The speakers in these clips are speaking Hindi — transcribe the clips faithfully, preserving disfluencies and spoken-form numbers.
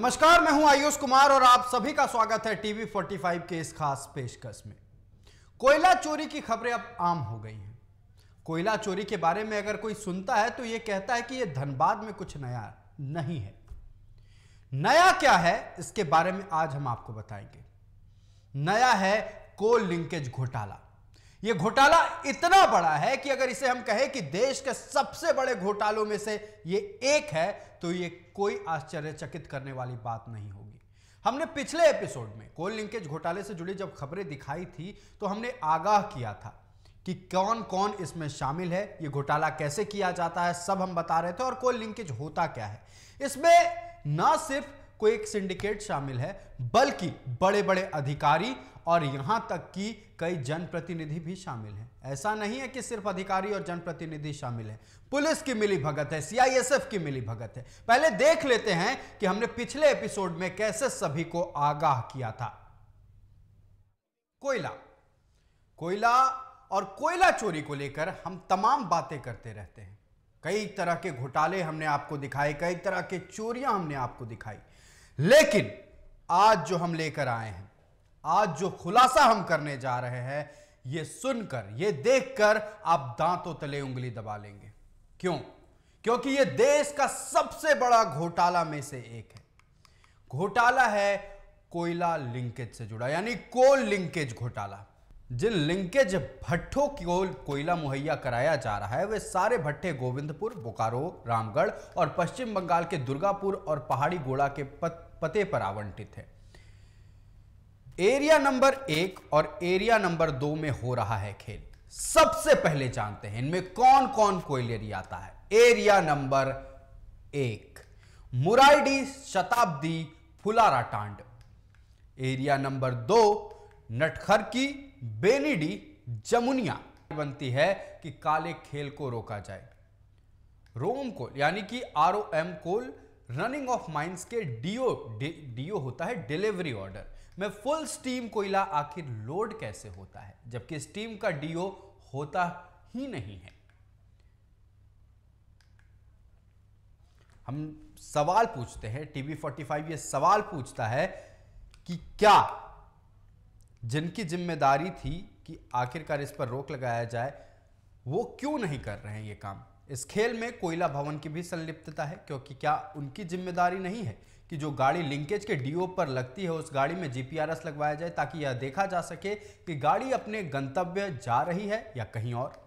नमस्कार, मैं हूं आयुष कुमार और आप सभी का स्वागत है टीवी पैंतालीस के इस खास पेशकश में। कोयला चोरी की खबरें अब आम हो गई हैं। कोयला चोरी के बारे में अगर कोई सुनता है तो यह कहता है कि यह धनबाद में कुछ नया नहीं है। नया क्या है इसके बारे में आज हम आपको बताएंगे। नया है कोल लिंकेज घोटाला। यह घोटाला इतना बड़ा है कि अगर इसे हम कहें कि देश के सबसे बड़े घोटालों में से यह एक है तो यह कोई आश्चर्यचकित करने वाली बात नहीं होगी। हमने पिछले एपिसोड में कोल लिंकेज घोटाले से जुड़ी जब खबरें दिखाई थी तो हमने आगाह किया था कि कौन कौन इसमें शामिल है, यह घोटाला कैसे किया जाता है, सब हम बता रहे थे। और कोल लिंकेज होता क्या है, इसमें ना सिर्फ कोई एक सिंडिकेट शामिल है बल्कि बड़े बड़े अधिकारी और यहां तक कि कई जनप्रतिनिधि भी शामिल हैं। ऐसा नहीं है कि सिर्फ अधिकारी और जनप्रतिनिधि शामिल हैं। पुलिस की मिलीभगत है, सीआईएसएफ की मिलीभगत है। पहले देख लेते हैं कि हमने पिछले एपिसोड में कैसे सभी को आगाह किया था। कोयला कोयला और कोयला चोरी को लेकर हम तमाम बातें करते रहते हैं। कई तरह के घोटाले हमने आपको दिखाए, कई तरह के चोरियां हमने आपको दिखाई, लेकिन आज जो हम लेकर आए हैं, आज जो खुलासा हम करने जा रहे हैं, यह सुनकर, यह देखकर आप दांतों तले उंगली दबा लेंगे। क्यों? क्योंकि यह देश का सबसे बड़ा घोटाला में से एक है। घोटाला है कोयला लिंकेज से जुड़ा, यानी कोल लिंकेज घोटाला। जिन लिंकेज भट्ठों को कोयला मुहैया कराया जा रहा है वे सारे भट्ठे गोविंदपुर, बोकारो, रामगढ़ और पश्चिम बंगाल के दुर्गापुर और पहाड़ी गोड़ा के पते पर आवंटित है। एरिया नंबर एक और एरिया नंबर दो में हो रहा है खेल। सबसे पहले जानते हैं इनमें कौन कौन कोयलेरी आता है। एरिया नंबर एक, मुराइडी, शताब्दी, फुलारा टांड। एरिया नंबर दो, नटखरकी, बेनीडी, जमुनिया। बनती है कि काले खेल को रोका जाए। रोम कोल यानी कि R O M coal running of mines के डीओ डीओ होता है डिलीवरी ऑर्डर में। फुल स्टीम कोयला आखिर लोड कैसे होता है जबकि स्टीम का डीओ होता ही नहीं है। हम सवाल पूछते हैं, टीवी पैंतालीस ये सवाल पूछता है कि क्या जिनकी जिम्मेदारी थी कि आखिरकार इस पर रोक लगाया जाए वो क्यों नहीं कर रहे हैं ये काम। इस खेल में कोयला भवन की भी संलिप्तता है, क्योंकि क्या उनकी जिम्मेदारी नहीं है कि जो गाड़ी लिंकेज के डीओ पर लगती है उस गाड़ी में जीपीआरएस लगवाया जाए ताकि यह देखा जा सके कि गाड़ी अपने गंतव्य जा रही है या कहीं और।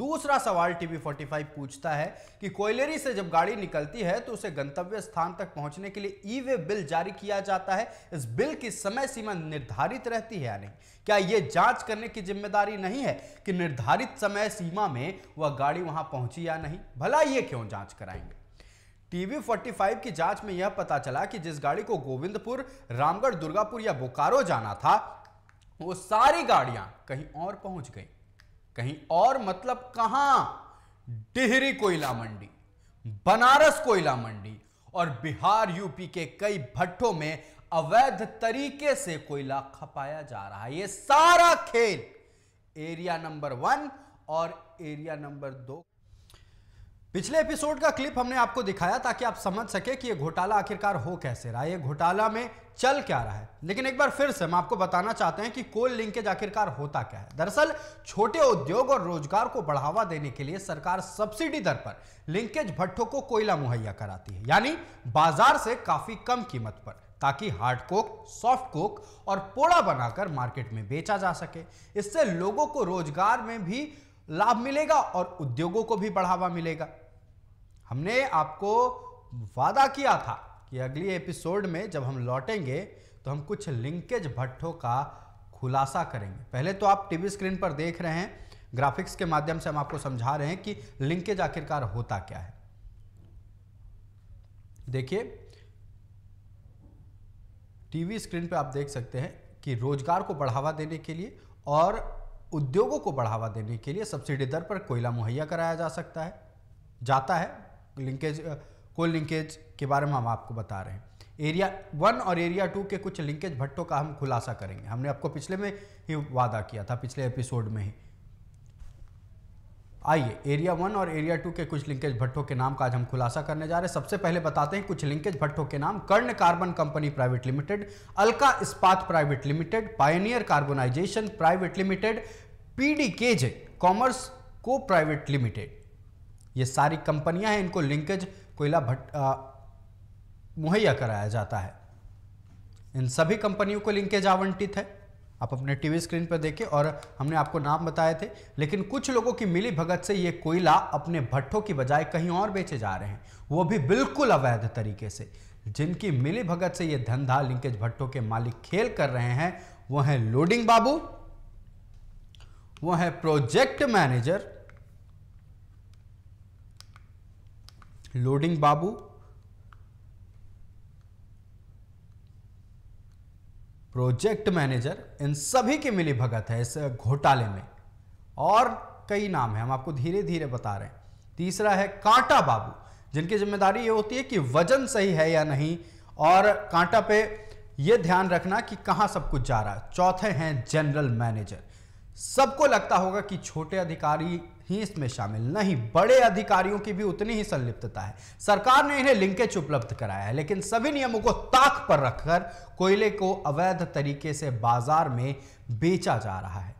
दूसरा सवाल टीवी पैंतालीस पूछता है कि कोयलेरी से जब गाड़ी निकलती है तो उसे गंतव्य स्थान तक पहुंचने के लिए ई वे बिल जारी किया जाता है। इस बिल की समय सीमा निर्धारित रहती है या नहीं? क्या यह जांच करने की जिम्मेदारी नहीं है कि निर्धारित समय सीमा में वह गाड़ी वहां पहुंची या नहीं? भला ये क्यों जाँच कराएंगे? टीवी पैंतालीस की जांच में यह पता चला कि जिस गाड़ी को गोविंदपुर, रामगढ़, दुर्गापुर या बोकारो जाना था वो सारी गाड़ियां कहीं और पहुंच गई। कहीं और मतलब कहां? डेहरी कोयला मंडी, बनारस कोयला मंडी और बिहार, यूपी के कई भट्ठों में अवैध तरीके से कोयला खपाया जा रहा है। ये सारा खेल एरिया नंबर वन और एरिया नंबर दो। पिछले एपिसोड का क्लिप हमने आपको दिखाया ताकि आप समझ सके कि यह घोटाला आखिरकार हो कैसे रहा है, ये घोटाला में चल क्या रहा है। लेकिन एक बार फिर से हम आपको बताना चाहते हैं कि कोल लिंकेज आखिरकार होता क्या है। दरअसल छोटे उद्योग और रोजगार को बढ़ावा देने के लिए सरकार सब्सिडी दर पर लिंकेज भट्ठों को कोयला मुहैया कराती है, यानी बाजार से काफी कम कीमत पर, ताकि हार्ड कोक, सॉफ्ट कोक और पोड़ा बनाकर मार्केट में बेचा जा सके। इससे लोगों को रोजगार में भी लाभ मिलेगा और उद्योगों को भी बढ़ावा मिलेगा। हमने आपको वादा किया था कि अगले एपिसोड में जब हम लौटेंगे तो हम कुछ लिंकेज भट्ठों का खुलासा करेंगे। पहले तो आप टीवी स्क्रीन पर देख रहे हैं, ग्राफिक्स के माध्यम से हम आपको समझा रहे हैं कि लिंकेज आखिरकार होता क्या है। देखिए टीवी स्क्रीन पर आप देख सकते हैं कि रोजगार को बढ़ावा देने के लिए और उद्योगों को बढ़ावा देने के लिए सब्सिडी दर पर कोयला मुहैया कराया जा सकता है जाता है। लिंकेज कोल लिंकेज के बारे में हम आपको बता रहे हैं। एरिया वन और एरिया टू के कुछ लिंकेज भट्टों का हम खुलासा करेंगे। हमने आपको पिछले में ही वादा किया था, पिछले एपिसोड में ही। आइए एरिया वन और एरिया टू के कुछ लिंकेज भट्टों के नाम का आज हम खुलासा करने जा रहे हैं। सबसे पहले बताते हैं कुछ लिंकेज भट्टों के नाम। कर्ण carbon company private limited, Alka Ispat private limited, pioneer carbonization private limited, PDKJ commerce को प्राइवेट लिमिटेड। ये सारी कंपनियां हैं, इनको लिंकेज कोयला भट्ट मुहैया कराया जाता है। इन सभी कंपनियों को लिंकेज आवंटित है, आप अपने टीवी स्क्रीन पर देखें, और हमने आपको नाम बताए थे। लेकिन कुछ लोगों की मिली भगत से ये कोयला अपने भट्ठों की बजाय कहीं और बेचे जा रहे हैं, वो भी बिल्कुल अवैध तरीके से। जिनकी मिली भगत से ये धंधा लिंकेज भट्ठों के मालिक खेल कर रहे हैं, वो हैं लोडिंग बाबू, वो हैं प्रोजेक्ट मैनेजर लोडिंग बाबू, प्रोजेक्ट मैनेजर, इन सभी की मिली भगत है इस घोटाले में। और कई नाम है, हम आपको धीरे धीरे बता रहे हैं। तीसरा है कांटा बाबू, जिनकी जिम्मेदारी ये होती है कि वजन सही है या नहीं, और कांटा पे ये ध्यान रखना कि कहाँ सब कुछ जा रहा है। चौथे हैं जनरल मैनेजर। सबको लगता होगा कि छोटे अधिकारी ही इसमें शामिल, नहीं, बड़े अधिकारियों की भी उतनी ही संलिप्तता है। सरकार ने इन्हें लिंकेज उपलब्ध कराया है, लेकिन सभी नियमों को ताक पर रखकर कोयले को अवैध तरीके से बाजार में बेचा जा रहा है।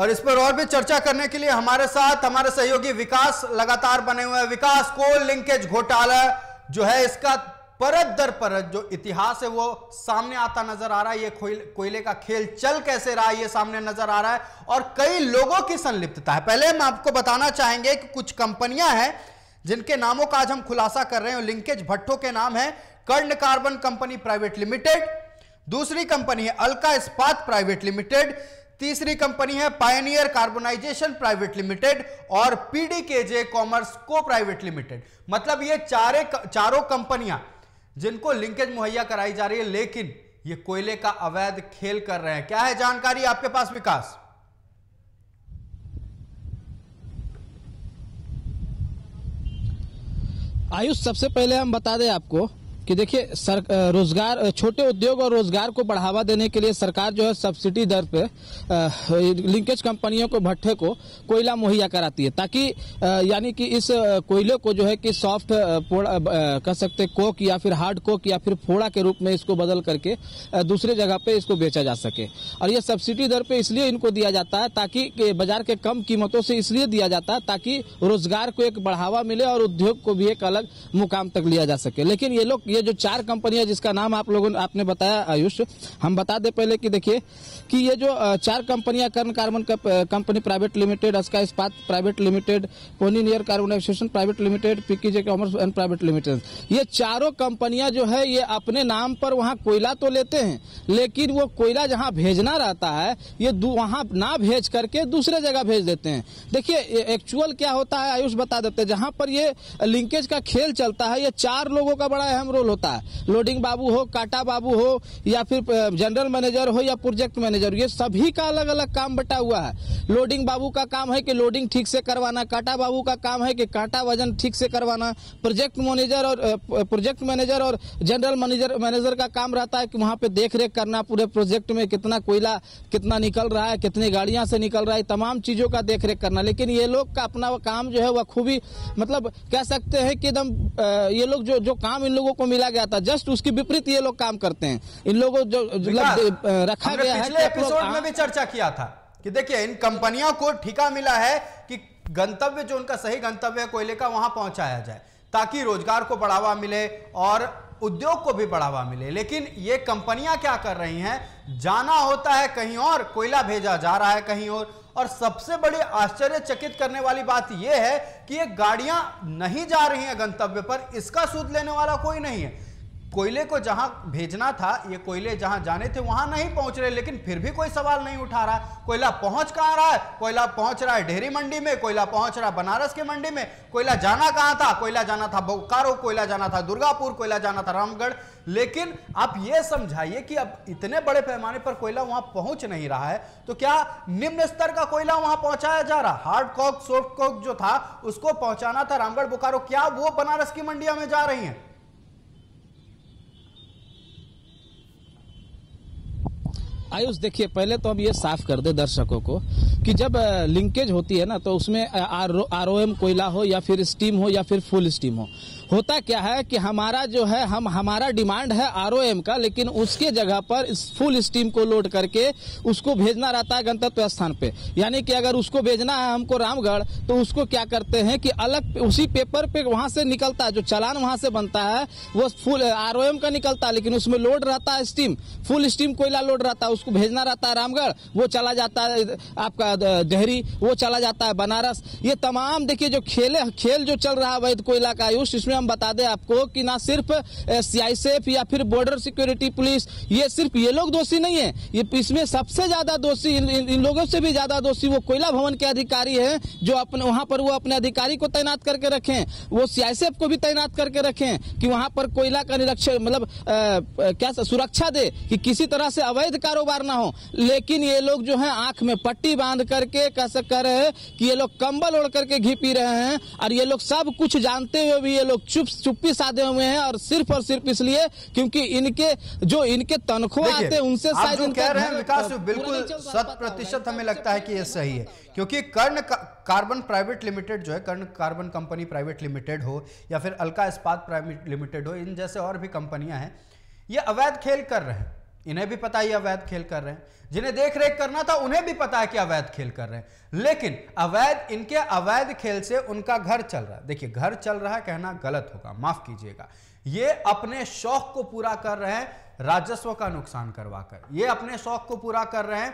और इस पर और भी चर्चा करने के लिए हमारे साथ हमारे सहयोगी विकास लगातार बने हुए हैं। विकास, कोल लिंकेज घोटाला जो है, इसका परत दर परत जो इतिहास है वो सामने आता नजर आ रहा है। ये कोयले का खेल चल कैसे रहा है ये सामने नजर आ रहा है, और कई लोगों की संलिप्तता है। पहले हम आपको बताना चाहेंगे कि कुछ कंपनियां हैं जिनके नामों का आज हम खुलासा कर रहे हैं। लिंकेज भट्टों के नाम है Karna carbon company private limited, दूसरी कंपनी है अलका इस्पात प्राइवेट लिमिटेड, तीसरी कंपनी है पायनियर कार्बोनाइजेशन प्राइवेट लिमिटेड, और पीडीकेजे कॉमर्स को प्राइवेट लिमिटेड। मतलब ये चारे चारों कंपनियां जिनको लिंकेज मुहैया कराई जा रही है, लेकिन ये कोयले का अवैध खेल कर रहे हैं। क्या है जानकारी आपके पास विकास? आयुष, सबसे पहले हम बता दें आपको कि देखिए, सर रोजगार, छोटे उद्योग और रोजगार को बढ़ावा देने के लिए सरकार जो है सब्सिडी दर पे लिंकेज कंपनियों को, भट्ठे को कोयला मुहैया कराती है, ताकि यानी कि इस कोयले को जो है कि सॉफ्ट कह सकते कोक या फिर हार्ड कोक या फिर फोड़ा के रूप में इसको बदल करके दूसरे जगह पे इसको बेचा जा सके। और यह सब्सिडी दर पे इसलिए इनको दिया जाता है, ताकि बाजार के कम कीमतों से इसलिए दिया जाता है ताकि रोजगार को एक बढ़ावा मिले और उद्योग को भी एक अलग मुकाम तक लिया जा सके। लेकिन ये लोग, ये जो चार कंपनियां जिसका नाम आप लोगों ने आपने बताया आयुष, हम बता दे पहले कि देखिए कि ये जो चार कंपनियां Karna carbon company private limited, Aska Ispat private limited, pioneer carbonization private limited, PKJ commerce and private limited, ये चारों कंपनियां जो है ये अपने नाम पर वहां कोयला तो लेते हैं, लेकिन वो कोयला जहां भेजना रहता है ये वहां ना भेज करके दूसरे जगह भेज देते हैं। देखिए एक्चुअल क्या होता है आयुष बता देते हैं, जहां पर ये लिंकेज का खेल चलता है ये चार लोगों का बड़ा अहम होता है। लोडिंग बाबू हो, काटा बाबू हो, या फिर जनरल मैनेजर हो, या प्रोजेक्ट मैनेजर, ये सभी का अलग अलग काम बटा हुआ है। लोडिंग बाबू का काम है कि लोडिंग ठीक से करवाना, काटा बाबू का काम है कि काटा वजन ठीक से करवाना, प्रोजेक्ट मैनेजर और प्रोजेक्ट मैनेजर और जनरल मैनेजर मैनेजर का काम रहता है कि वहां पे देख रेख करना, पूरे प्रोजेक्ट में कितना कोयला कितना निकल रहा है, कितनी गाड़ियां से निकल रहा है, तमाम चीजों का देख रेख करना। लेकिन ये लोग का अपना काम जो है वह खूबी, मतलब कह सकते हैं कि एकदम ये लोग जो जो काम इन लोगों को मिला गया था जस्ट उसकी विपरीत ये लोग काम करते हैं। इन लोगों जो रखा गया है, पिछले एपिसोड में भी चर्चा किया था कि देखिए इन कंपनियों को ठेका मिला है कि गंतव्य जो उनका सही गंतव्य है कोयले का वहां पहुंचाया जाए, ताकि रोजगार को बढ़ावा मिले और उद्योग को भी बढ़ावा मिले। लेकिन ये कंपनियां क्या कर रही हैं, जाना होता है कहीं और, कोयला भेजा जा रहा है कहीं और। और सबसे बड़ी आश्चर्यचकित करने वाली बात यह है कि ये गाड़ियां नहीं जा रही हैं गंतव्य पर, इसका सूद लेने वाला कोई नहीं है। कोयले को जहां भेजना था, ये कोयले जहां जाने थे वहां नहीं पहुंच रहे, लेकिन फिर भी कोई सवाल नहीं उठा रहा। कोयला पहुंच कहां रहा है? कोयला पहुंच रहा है डेहरी मंडी में, कोयला पहुंच रहा है बनारस की मंडी में। कोयला जाना कहां था? कोयला जाना था बोकारो, कोयला जाना था दुर्गापुर, कोयला जाना था रामगढ़। लेकिन आप ये समझाइए कि अब इतने बड़े पैमाने पर कोयला वहां पहुंच नहीं रहा है, तो क्या निम्न स्तर का कोयला वहां पहुंचाया जा रहा? हार्ड कॉक, सॉफ्ट कॉक जो था उसको पहुंचाना था रामगढ़ बोकारो, क्या वो बनारस की मंडिया में जा रही है? आयुष देखिए, पहले तो हम ये साफ कर दे दर्शकों को कि जब लिंकेज होती है ना तो उसमें आर ओ एम कोयला हो या फिर स्टीम हो या फिर फुल स्टीम हो, होता क्या है कि हमारा जो है हम हमारा डिमांड है आर ओ एम का, लेकिन उसके जगह पर इस फुल स्टीम को लोड करके उसको भेजना रहता है गंतव्य स्थान पे। यानी कि अगर उसको भेजना है हमको रामगढ़, तो उसको क्या करते हैं कि अलग उसी पेपर पे वहां से निकलता है, जो चालान वहां से बनता है वो फुल आर ओ एम का निकलता है, लेकिन उसमें लोड रहता है स्टीम, फुल स्टीम कोयला लोड रहता है, उसको भेजना रहता है रामगढ़, वो चला जाता है आपका डेहरी, वो चला जाता है बनारस। ये तमाम देखिए जो खेल खेल जो चल रहा है वैध कोयला का, आयुष, इसमें हम बता दें आपको कि ना सिर्फ सीआईएसएफ या फिर बॉर्डर सिक्योरिटी पुलिस, ये सिर्फ ये लोग दोषी नहीं है, ये इसमें सबसे ज्यादा दोषी इन, इन, इन लोगों से भी ज्यादा दोषी वो कोयला भवन के अधिकारी हैं, जो अपने वहां पर वो अपने अधिकारी को तैनात करके रखें, वो सीआईएसएफ को भी तैनात करके रखें कि वहां पर कोयला का निरीक्षण मतलब क्या सुरक्षा दे कि किसी तरह से अवैध कारोबार ना हो। लेकिन ये लोग जो है आंख में पट्टी बांध करके कैसे कह रहे हैं कि ये लोग कंबल ओढ़ करके घी पी रहे हैं, और ये लोग सब कुछ जानते हुए भी ये लोग चुप चुप्पी साधे हुए हैं, और सिर्फ और सिर्फ इसलिए क्योंकि इनके जो इनके तनख्वाह आते हैं उनसे शायद इनका कह रहे हैं विकास बिल्कुल शत प्रतिशत हमें लगता है कि ये सही है, क्योंकि कर्ण कार्बन प्राइवेट लिमिटेड जो है, Karna carbon company private limited हो या फिर अलका इस्पात प्राइवेट लिमिटेड हो, इन जैसे और भी कंपनियां हैं, ये अवैध खेल कर रहे हैं, इन्हें भी पता है अवैध खेल कर रहे हैं, जिन्हें देखरेख करना था उन्हें भी पता है कि अवैध खेल कर रहे हैं, लेकिन अवैध इनके अवैध खेल से उनका घर चल रहा है। देखिए घर चल रहा है कहना गलत होगा, माफ कीजिएगा, ये अपने शौक को पूरा कर रहे हैं राजस्व का नुकसान करवाकर, ये अपने शौक को पूरा कर रहे हैं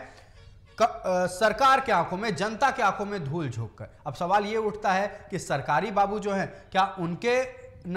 क, आ, सरकार के आंखों में, जनता के आंखों में धूल झोंक कर। अब सवाल ये उठता है कि सरकारी बाबू जो है क्या उनके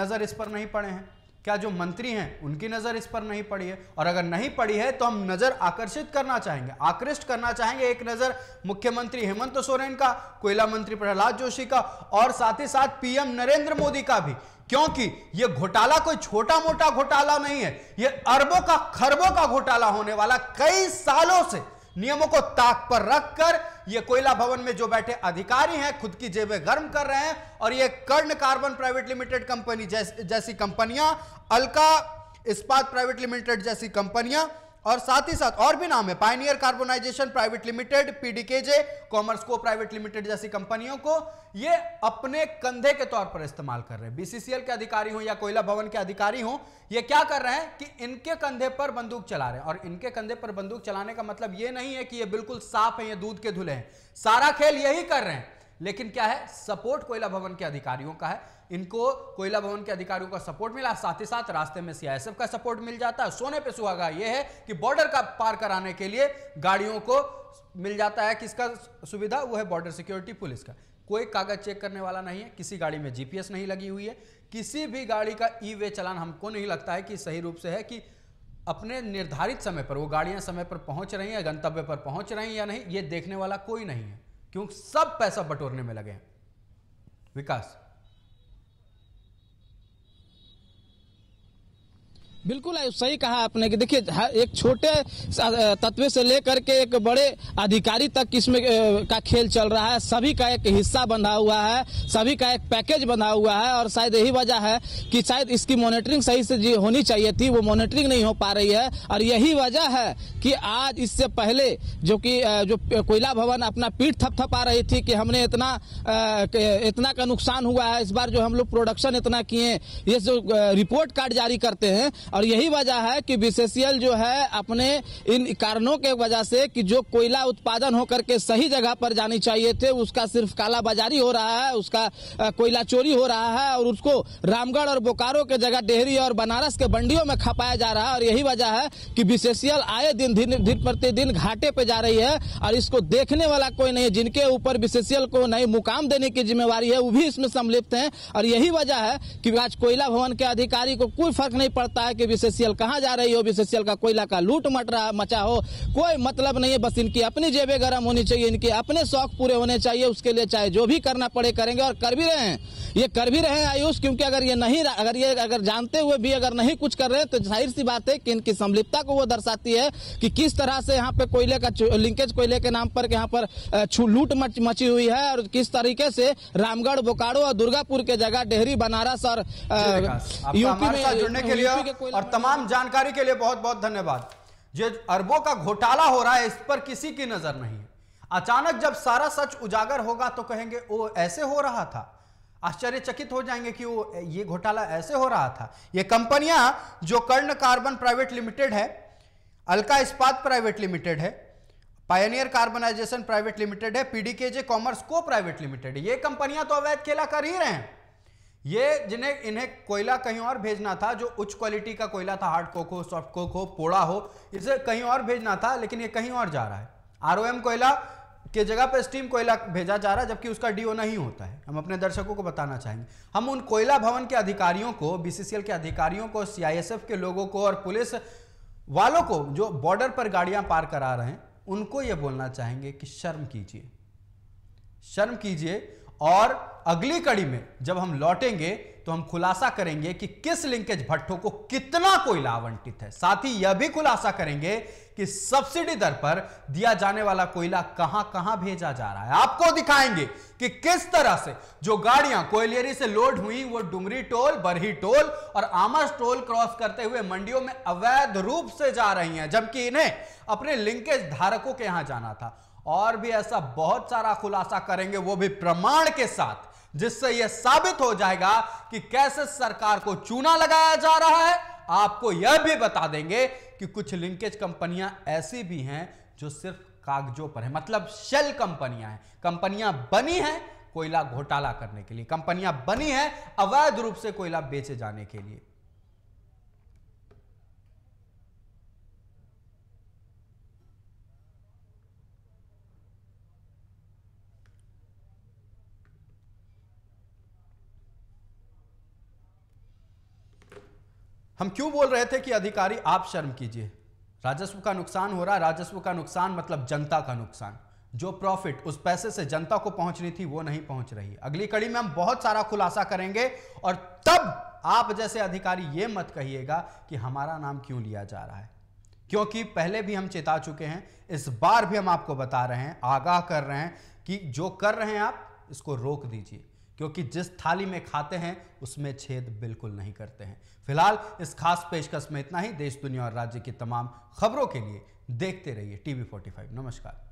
नजर इस पर नहीं पड़े हैं? क्या जो मंत्री हैं उनकी नज़र इस पर नहीं पड़ी है? और अगर नहीं पड़ी है तो हम नज़र आकर्षित करना चाहेंगे, आकृष्ट करना चाहेंगे, एक नज़र मुख्यमंत्री हेमंत सोरेन का, कोयला मंत्री प्रहलाद जोशी का, और साथ ही साथ पीएम नरेंद्र मोदी का भी, क्योंकि ये घोटाला कोई छोटा मोटा घोटाला नहीं है, ये अरबों का खरबों का घोटाला होने वाला, कई सालों से नियमों को ताक पर रखकर ये कोयला भवन में जो बैठे अधिकारी हैं खुद की जेबें गर्म कर रहे हैं, और ये Karna carbon private limited company जैस, जैसी कंपनियां, अलका इस्पात प्राइवेट लिमिटेड जैसी कंपनियां, और साथ ही साथ और भी नाम है, pioneer carbonization private limited, PDKJ commerce को प्राइवेट लिमिटेड जैसी कंपनियों को ये अपने कंधे के तौर पर इस्तेमाल कर रहे हैं। बीसीसीएल के अधिकारी हो या कोयला भवन के अधिकारी हो, ये क्या कर रहे हैं कि इनके कंधे पर बंदूक चला रहे हैं, और इनके कंधे पर बंदूक चलाने का मतलब ये नहीं है कि ये बिल्कुल साफ है, ये दूध के धुले हैं, सारा खेल यही कर रहे हैं, लेकिन क्या है, सपोर्ट कोयला भवन के अधिकारियों का है, इनको कोयला भवन के अधिकारियों का सपोर्ट मिला, साथ ही साथ रास्ते में सीआईएसएफ का सपोर्ट मिल जाता है। सोने पे सुहागा यह है कि बॉर्डर का पार कराने के लिए गाड़ियों को मिल जाता है, किसका सुविधा, वो है बॉर्डर सिक्योरिटी पुलिस का, कोई कागज चेक करने वाला नहीं है, किसी गाड़ी में जीपीएस नहीं लगी हुई है, किसी भी गाड़ी का ई वे चालान हमको नहीं लगता है कि सही रूप से है कि अपने निर्धारित समय पर वो गाड़ियां समय पर पहुंच रही हैं, गंतव्य पर पहुंच रही हैं या नहीं, ये देखने वाला कोई नहीं है, क्योंकि सब पैसा बटोरने में लगे हैं। विकास बिल्कुल आयुष सही कहा आपने कि देखिए एक छोटे तत्व से लेकर के एक बड़े अधिकारी तक इसमें का खेल चल रहा है, सभी का एक हिस्सा बंधा हुआ है, सभी का एक पैकेज बंधा हुआ है, और शायद यही वजह है कि शायद इसकी मॉनिटरिंग सही से होनी चाहिए थी, वो मॉनिटरिंग नहीं हो पा रही है, और यही वजह है कि आज इससे पहले जो कि जो कोयला भवन अपना पीठ थपथपा रही थी कि हमने इतना इतना का नुकसान हुआ है इस बार, जो हम लोग प्रोडक्शन इतना किए, ये जो रिपोर्ट कार्ड जारी करते हैं, और यही वजह है कि बीसीसीएल जो है अपने इन कारणों के वजह से कि जो कोयला उत्पादन होकर के सही जगह पर जानी चाहिए थे उसका सिर्फ कालाबाजारी हो रहा है, उसका कोयला चोरी हो रहा है, और उसको रामगढ़ और बोकारो के जगह डेहरी और बनारस के मंडियों में खपाया जा रहा है। और यही वजह है कि बीसीसीएल आए दिन दिन प्रतिदिन घाटे पर जा रही है, और इसको देखने वाला कोई नहीं है, जिनके ऊपर बीसीसीएल को नई मुकाम देने की जिम्मेवारी है वो भी इसमें संलिप्त है, और यही वजह है कि आज कोयला भवन के अधिकारी को कोई फर्क नहीं पड़ता है के बीसीसीएल कहाँ जा रही हो, बीसीसीएल का कोयला का लूट मट रहा मचा हो, कोई मतलब नहीं है। बस इनकी अपनी जेबें गर्म होनी चाहिए, इनके अपने शौक पूरे होने चाहिए, उसके लिए चाहे जो भी करना पड़े करेंगे और कर भी रहे हैं, ये कर भी रहे हैं आयुष, क्योंकि अगर ये नहीं अगर ये अगर जानते हुए भी अगर नहीं कुछ कर रहे तो जाहिर सी बात है कि इनकी संलिप्तता को वो दर्शाती है कि किस तरह से यहाँ पे कोयले का लिंकेज कोयले के नाम पर यहाँ पर लूट मच, मची हुई है और किस तरीके से रामगढ़, बोकारो और दुर्गापुर के जगह डेहरी, बनारस और यूपी में जुड़ने के लिए और तमाम जानकारी के लिए बहुत बहुत धन्यवाद। जो अरबों का घोटाला हो रहा है इस पर किसी की नजर नहीं है। अचानक जब सारा सच उजागर होगा तो कहेंगे ओ ऐसे हो रहा था, आश्चर्यचकित हो जाएंगे कि वो ये घोटाला ऐसे हो रहा था। ये कंपनियां जो कर्ण कार्बन प्राइवेट लिमिटेड है, अलका इस्पात प्राइवेट लिमिटेड है, पायनियर कार्बनाइजेशन प्राइवेट लिमिटेड है, पीडीकेजे कॉमर्स को प्राइवेट लिमिटेड है, ये कंपनियां तो अवैध खेला कर ही रहे हैं। ये जिन्हें इन्हें कोयला कहीं और भेजना था, जो उच्च क्वालिटी का कोयला था, हार्ड कोक हो, सॉफ्ट कोक हो, पोड़ा हो, इसे कहीं और भेजना था, लेकिन ये कहीं और जा रहा है। आरओएम कोयला के जगह पर स्टीम कोयला भेजा जा रहा है, जबकि उसका डीओ नहीं होता है। हम अपने दर्शकों को बताना चाहेंगे, हम उन कोयला भवन के अधिकारियों को, बीसीसीएल के अधिकारियों को, सीआईएसएफ के लोगों को और पुलिस वालों को जो बॉर्डर पर गाड़ियां पार करा रहे हैं, उनको ये बोलना चाहेंगे कि शर्म कीजिए, शर्म कीजिए। और अगली कड़ी में जब हम लौटेंगे तो हम खुलासा करेंगे कि किस लिंकेज भट्टों को कितना कोयला आवंटित है। साथ ही यह भी खुलासा करेंगे कि सब्सिडी दर पर दिया जाने वाला कोयला कहां कहां भेजा जा रहा है। आपको दिखाएंगे कि किस तरह से जो गाड़ियां कोयलियरी से लोड हुई वो डुमरी टोल, बरही टोल और आमर टोल क्रॉस करते हुए मंडियों में अवैध रूप से जा रही हैं, जबकि इन्हें अपने लिंकेज धारकों के यहां जाना था। और भी ऐसा बहुत सारा खुलासा करेंगे, वो भी प्रमाण के साथ, जिससे यह साबित हो जाएगा कि कैसे सरकार को चूना लगाया जा रहा है। आपको यह भी बता देंगे कि कुछ लिंकेज कंपनियां ऐसी भी हैं जो सिर्फ कागजों पर है, मतलब शेल कंपनियां हैं, कंपनियां बनी हैं कोयला घोटाला करने के लिए, कंपनियां बनी हैं अवैध रूप से कोयला बेचे जाने के लिए। हम क्यों बोल रहे थे कि अधिकारी आप शर्म कीजिए, राजस्व का नुकसान हो रहा है। राजस्व का नुकसान मतलब जनता का नुकसान, जो प्रॉफिट उस पैसे से जनता को पहुंचनी थी वो नहीं पहुंच रही। अगली कड़ी में हम बहुत सारा खुलासा करेंगे और तब आप जैसे अधिकारी ये मत कहिएगा कि हमारा नाम क्यों लिया जा रहा है, क्योंकि पहले भी हम चेता चुके हैं, इस बार भी हम आपको बता रहे हैं, आगाह कर रहे हैं कि जो कर रहे हैं आप इसको रोक दीजिए, क्योंकि जिस थाली में खाते हैं उसमें छेद बिल्कुल नहीं करते हैं। फिलहाल इस खास पेशकश में इतना ही। देश, दुनिया और राज्य की तमाम खबरों के लिए देखते रहिए टीवी पैंतालीस। नमस्कार।